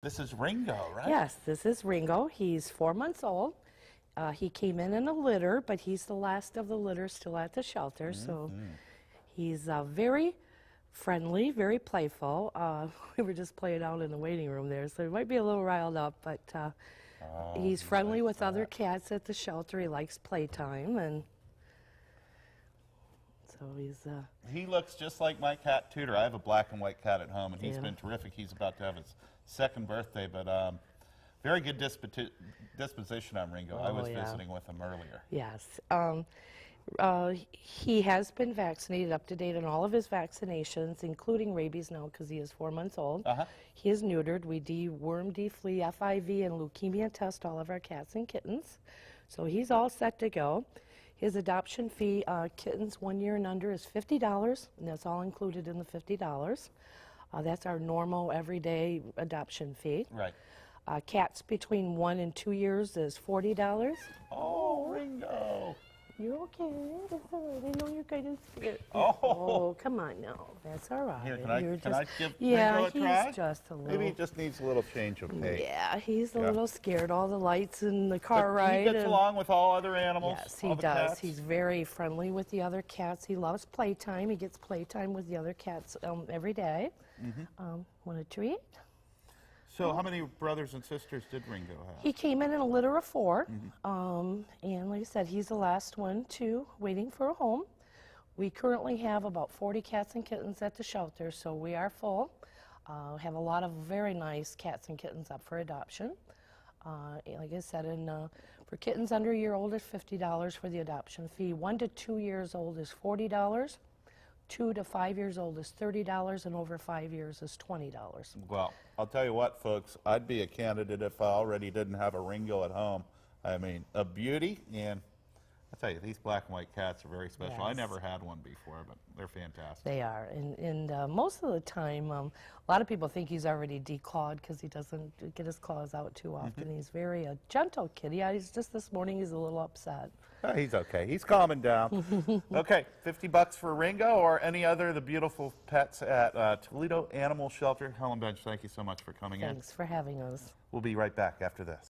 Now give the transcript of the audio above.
This is Ringo, right? Yes, this is Ringo. He's 4 months old. He came in a litter, but he's the last of the litter still at the shelter, so he's very friendly, very playful. We were just playing out in the waiting room there, so he might be a little riled up, but he's friendly with other cats at the shelter. He likes playtime, and so he's... He looks just like my cat, Tudor. I have a black and white cat at home, and he's been terrific. He's about to have his second birthday, but... Very good disposition on Ringo. I was visiting with him earlier. Yes. He has been vaccinated, up to date on all of his vaccinations, including rabies now because he is 4 months old. He is neutered. We deworm, deflea, FIV, and leukemia test all of our cats and kittens. So he's all set to go. His adoption fee, kittens 1 year and under, is $50, and that's all included in the $50. That's our normal, everyday adoption fee. Right. Cats between 1 and 2 years is $40. Oh, Ringo! You're okay. That's all right. I know you're going to get. Oh, come on now. That's all right. Here, can I give Ringo a try? Yeah, he's just a little. Maybe he just needs a little change of pace. Yeah, he's a little scared. All the lights and the car ride. He gets along with all other animals. Yes, he does. He's very friendly with the other cats. He loves playtime. He gets playtime with the other cats every day. Want a treat? So how many brothers and sisters did Ringo have? He came in a litter of four, and like I said, he's the last one, too, waiting for a home. We currently have about 40 cats and kittens at the shelter, so we are full. Have a lot of very nice cats and kittens up for adoption. Like I said, for kittens under a year old is $50 for the adoption fee. 1 to 2 years old is $40. 2 to 5 years old is $30, and over 5 years is $20. Well, I'll tell you what, folks, I'd be a candidate if I already didn't have a Ringo at home. I mean, a beauty, and I'll tell you, these black and white cats are very special. Yes. I never had one before, but they're fantastic. They are, and most of the time, a lot of people think he's already declawed because he doesn't get his claws out too often. He's very gentle kitty. He's just this morning, he's a little upset. Oh, he's okay. He's calming down. Okay, $50 for Ringo or any other of the beautiful pets at Toledo Animal Shelter. Helen Bench, thank you so much for coming in. Thanks for having us. We'll be right back after this.